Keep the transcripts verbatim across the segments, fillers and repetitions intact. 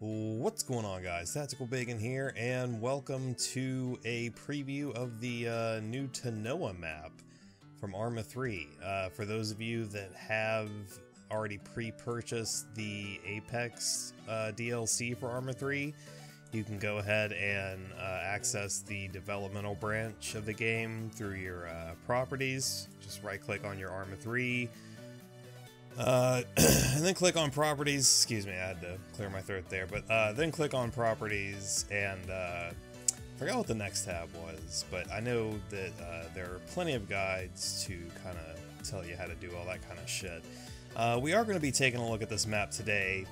What's going on, guys? TacticalBacon here, and welcome to a preview of the uh, new Tanoa map from Arma three. Uh, for those of you that have already pre-purchased the Apex uh, D L C for Arma three, you can go ahead and uh, access the developmental branch of the game through your uh, properties. Just right-click on your Arma three. Uh, and then click on properties. Excuse me, I had to clear my throat there. But uh, then click on properties, and uh, I forgot what the next tab was. But I know that uh, there are plenty of guides to kind of tell you how to do all that kind of shit. Uh, we are going to be taking a look at this map today.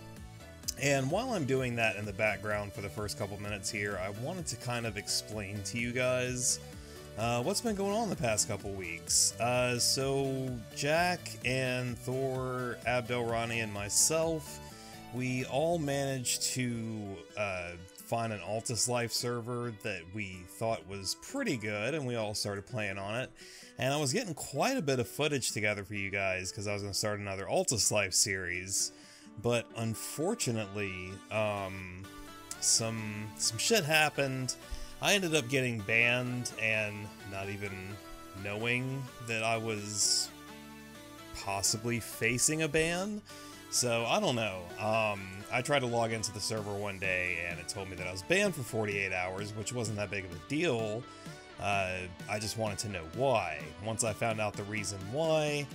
And while I'm doing that in the background for the first couple minutes here, I wanted to kind of explain to you guys Uh, what's been going on the past couple weeks. Uh, so Jack and Thor, Abdel, Ronnie, and myself, we all managed to uh, find an Altis Life server that we thought was pretty good, and we all started playing on it. And I was getting quite a bit of footage together for you guys because I was going to start another Altis Life series, but unfortunately, um, some some shit happened. I ended up getting banned and not even knowing that I was possibly facing a ban, so I don't know. Um, I tried to log into the server one day and it told me that I was banned for forty-eight hours, which wasn't that big of a deal. Uh, I just wanted to know why. Once I found out the reason why,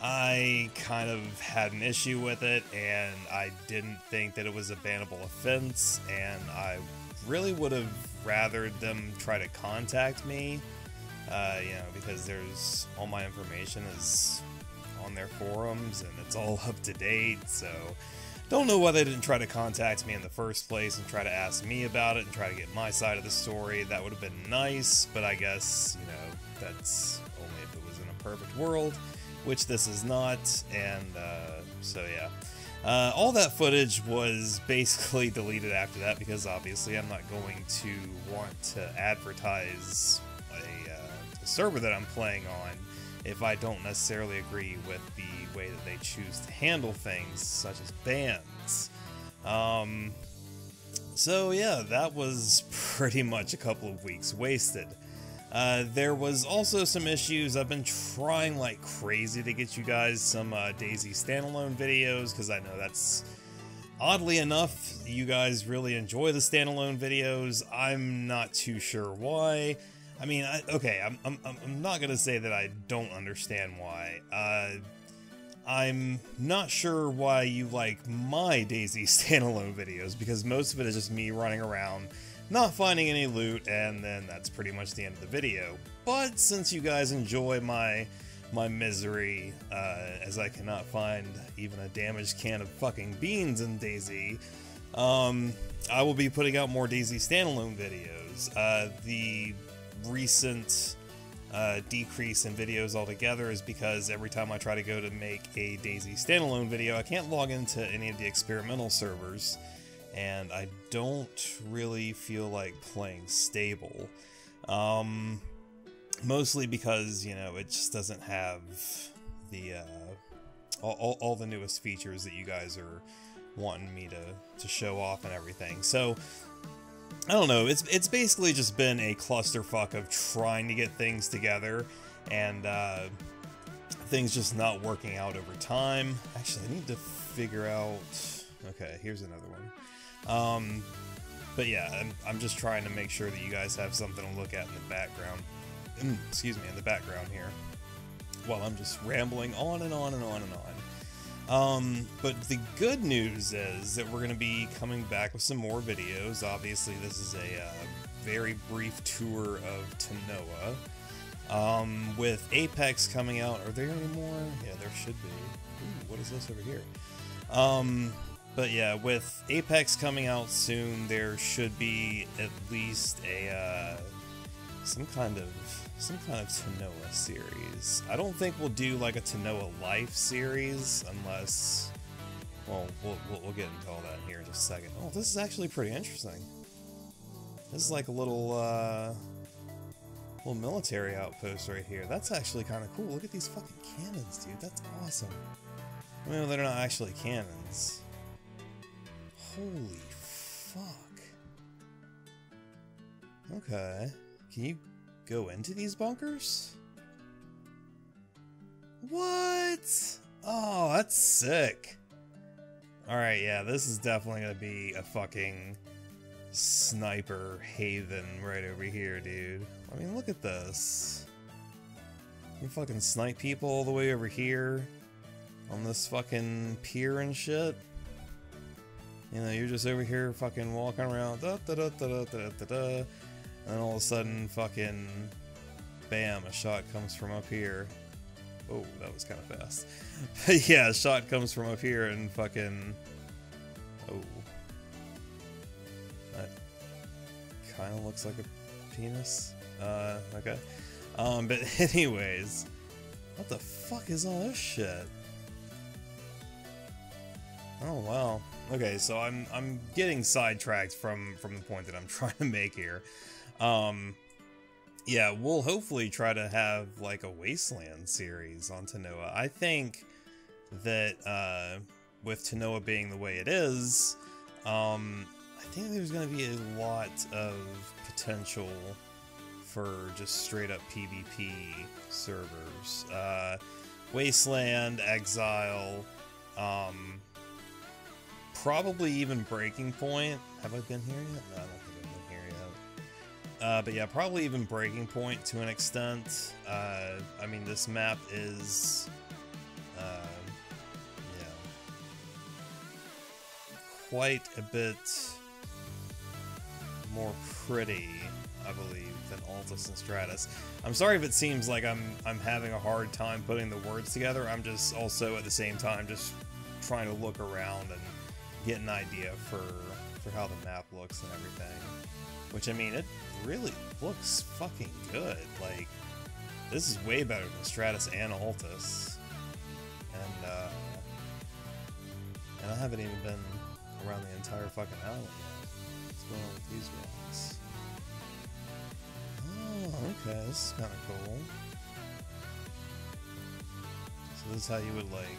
I kind of had an issue with it, and I didn't think that it was a bannable offense, and I really would have rather them try to contact me, uh, you know, because there's all my information is on their forums and it's all up to date. So don't know why they didn't try to contact me in the first place and try to ask me about it and try to get my side of the story. That would have been nice, but I guess, you know, that's only if it was in a perfect world, which this is not. And uh, so yeah. Uh, all that footage was basically deleted after that because obviously I'm not going to want to advertise a, uh, a server that I'm playing on if I don't necessarily agree with the way that they choose to handle things, such as bans. Um, so yeah, that was pretty much a couple of weeks wasted. Uh, there was also some issues. I've been trying like crazy to get you guys some uh, DayZ Standalone videos, because I know that's, oddly enough, you guys really enjoy the Standalone videos. I'm not too sure why. I mean, I, okay, I'm, I'm, I'm not going to say that I don't understand why. Uh, I'm not sure why you like my DayZ Standalone videos, because most of it is just me running around, not finding any loot, and then that's pretty much the end of the video. But since you guys enjoy my my misery, uh, as I cannot find even a damaged can of fucking beans in DayZ, um, I will be putting out more DayZ Standalone videos. Uh, the recent uh, decrease in videos altogether is because every time I try to go to make a DayZ Standalone video, I can't log into any of the experimental servers, and I don't really feel like playing stable. Um, mostly because, you know, it just doesn't have the uh, all, all the newest features that you guys are wanting me to, to show off and everything. So, I don't know, it's, it's basically just been a clusterfuck of trying to get things together, and uh, things just not working out over time. Actually, I need to figure out... Okay, here's another one. Um, but yeah, I'm, I'm just trying to make sure that you guys have something to look at in the background. Excuse me, in the background here. While I'm just rambling on and on and on and on. Um, but the good news is that we're going to be coming back with some more videos. Obviously, this is a uh, very brief tour of Tanoa. Um, with Apex coming out, are there any more? Yeah, there should be. Ooh, what is this over here? Um... But yeah, with Apex coming out soon, there should be at least a uh, some kind of some kind of Tanoa series. I don't think we'll do like a Tanoa Life series unless, well, we'll we'll, we'll get into all that here in just a second. Oh, this is actually pretty interesting. This is like a little uh, little military outpost right here. That's actually kind of cool. Look at these fucking cannons, dude. That's awesome. I mean, they're not actually cannons. Holy Fuck. Okay. Can you go into these bunkers? What? Oh, that's sick. Alright, yeah, this is definitely gonna be a fucking sniper haven right over here, dude. I mean, look at this. You can fucking snipe people all the way over here on this fucking pier and shit. You know, you're just over here fucking walking around, da da da da da da da da, and then all of a sudden, fucking, bam, a shot comes from up here. Oh, that was kind of fast. But yeah, a shot comes from up here and fucking... Oh. That kind of looks like a penis. Uh, okay. Um, but anyways. What the fuck is all this shit? Oh, wow. Okay, so I'm, I'm getting sidetracked from, from the point that I'm trying to make here. Um... Yeah, we'll hopefully try to have, like, a Wasteland series on Tanoa. I think that, uh, with Tanoa being the way it is, um, I think there's gonna be a lot of potential for just straight-up PvP servers. Uh, Wasteland, Exile, um, probably even Breaking Point. Have I been here yet? No, I don't think. Uh, but yeah, probably even Breaking Point to an extent. Uh, I mean, this map is, uh, yeah, quite a bit more pretty, I believe, than Altis and Stratis. I'm sorry if it seems like I'm I'm having a hard time putting the words together. I'm just also at the same time just trying to look around and get an idea for for how the map looks and everything. Which, I mean, it really looks fucking good. Like, this is way better than Stratis and Altis. And, uh... and I haven't even been around the entire fucking island yet. What's going on with these rocks? Oh, okay, this is kinda cool. So this is how you would, like,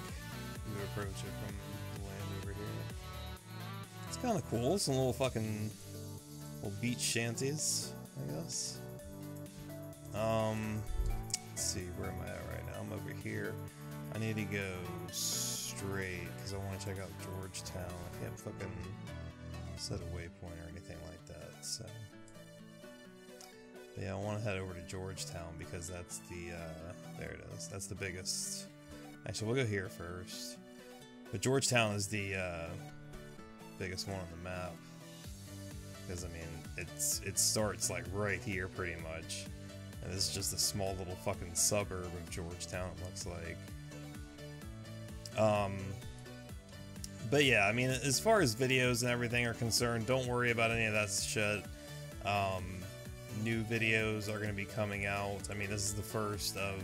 you would approach it from the land over here. It's kinda cool, some little fucking... Well, beach shanties, I guess. Um, let's see, where am I at right now? I'm over here. I need to go straight because I want to check out Georgetown. I can't fucking set a waypoint or anything like that. So, but yeah, I want to head over to Georgetown because that's the uh, there it is. That's the biggest. Actually, we'll go here first. But Georgetown is the uh, biggest one on the map. Because, I mean, it's it starts, like, right here, pretty much. And this is just a small little fucking suburb of Georgetown, it looks like. Um, but, yeah, I mean, as far as videos and everything are concerned, don't worry about any of that shit. Um, new videos are going to be coming out. I mean, this is the first of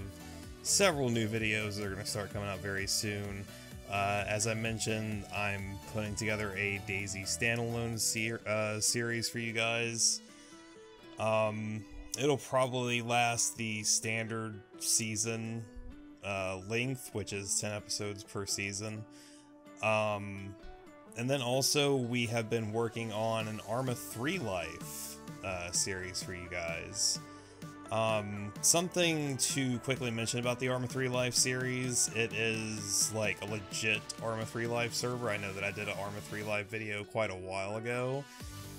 several new videos that are going to start coming out very soon. Uh, as I mentioned, I'm putting together a DayZ Standalone ser uh, series for you guys. Um, it'll probably last the standard season uh, length, which is ten episodes per season. Um, and then also, we have been working on an Arma three Life uh, series for you guys. Um, something to quickly mention about the Arma three Life series, it is like a legit Arma three Life server. I know that I did an Arma three Life video quite a while ago.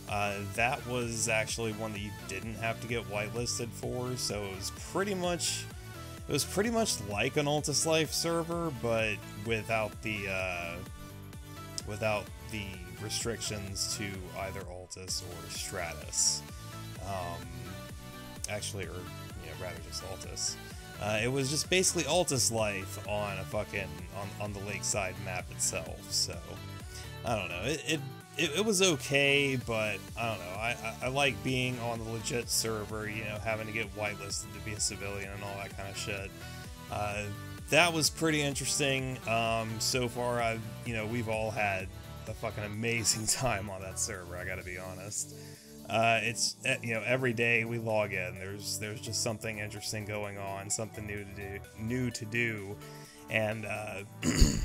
Uh, that was actually one that you didn't have to get whitelisted for, so it was pretty much, it was pretty much like an Altis Life server, but without the, uh, without the restrictions to either Altis or Stratis. Um... Actually, or you know, rather just Altis. Uh, it was just basically Altis Life on a fucking on, on the lakeside map itself. So I don't know. It it, it, it was okay, but I don't know. I, I I like being on the legit server. You know, having to get whitelisted to be a civilian and all that kind of shit. Uh, that was pretty interesting. Um, so far, I've you know we've all had a fucking amazing time on that server. I got to be honest. Uh, it's, you know, every day we log in, there's, there's just something interesting going on, something new to do, new to do, and, uh,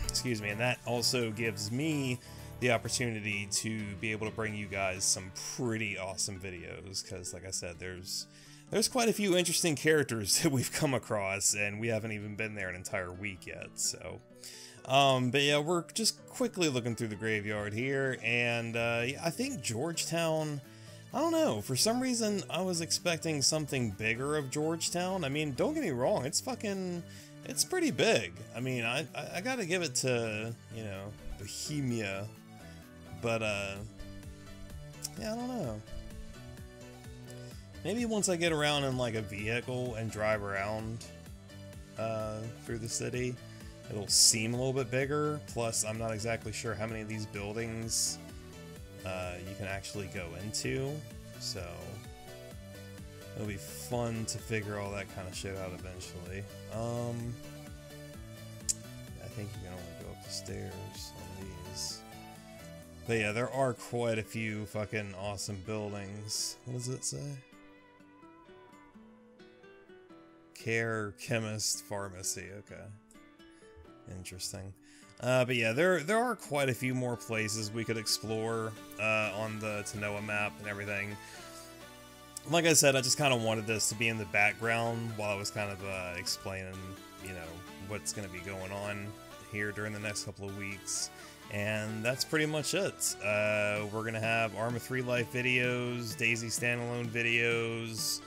excuse me, and that also gives me the opportunity to be able to bring you guys some pretty awesome videos, because like I said, there's there's quite a few interesting characters that we've come across, and we haven't even been there an entire week yet. So um but yeah, we're just quickly looking through the graveyard here, and uh yeah, I think Georgetown, I don't know, for some reason I was expecting something bigger of Georgetown. I mean, don't get me wrong, it's fucking, it's pretty big. I mean, I, I, I gotta give it to, you know, Bohemia, but uh, yeah, I don't know. Maybe once I get around in like a vehicle and drive around uh, through the city, it'll seem a little bit bigger. Plus, I'm not exactly sure how many of these buildings Uh, you can actually go into, so it'll be fun to figure all that kind of shit out eventually. Um, I think you can only go up the stairs on these. But yeah, there are quite a few fucking awesome buildings. What does it say? Care, chemist, pharmacy. Okay. Interesting. Uh, but yeah, there there are quite a few more places we could explore uh, on the Tanoa map and everything. Like I said, I just kind of wanted this to be in the background while I was kind of uh, explaining, you know, what's going to be going on here during the next couple of weeks. And that's pretty much it. Uh, we're going to have Arma three Life videos, DayZ Standalone videos.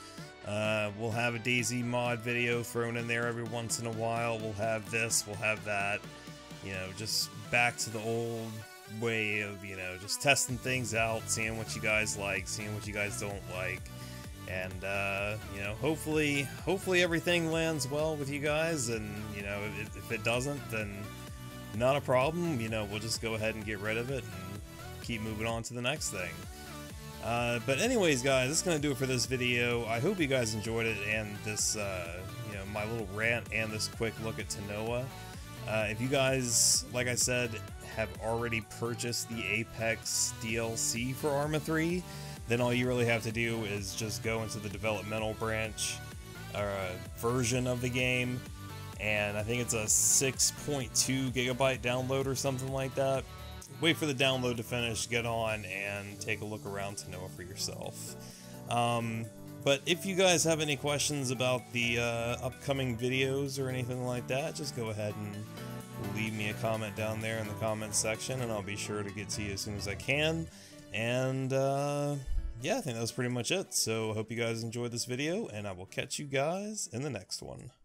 Uh, we'll have a DayZ mod video thrown in there every once in a while. We'll have this, we'll have that. You know, just back to the old way of, you know, just testing things out, seeing what you guys like, seeing what you guys don't like. And, uh, you know, hopefully, hopefully everything lands well with you guys. And, you know, if, if it doesn't, then not a problem. You know, we'll just go ahead and get rid of it and keep moving on to the next thing. Uh, but anyways, guys, that's going to do it for this video. I hope you guys enjoyed it, and this, uh, you know, my little rant and this quick look at Tanoa. Uh, if you guys, like I said, have already purchased the Apex D L C for Arma three, then all you really have to do is just go into the developmental branch or uh, version of the game, and I think it's a six point two gigabyte download or something like that. Wait for the download to finish, get on, and take a look around Tanoa for yourself. Um, But if you guys have any questions about the uh, upcoming videos or anything like that, just go ahead and leave me a comment down there in the comment section, and I'll be sure to get to you as soon as I can. And uh, yeah, I think that was pretty much it. So I hope you guys enjoyed this video, and I will catch you guys in the next one.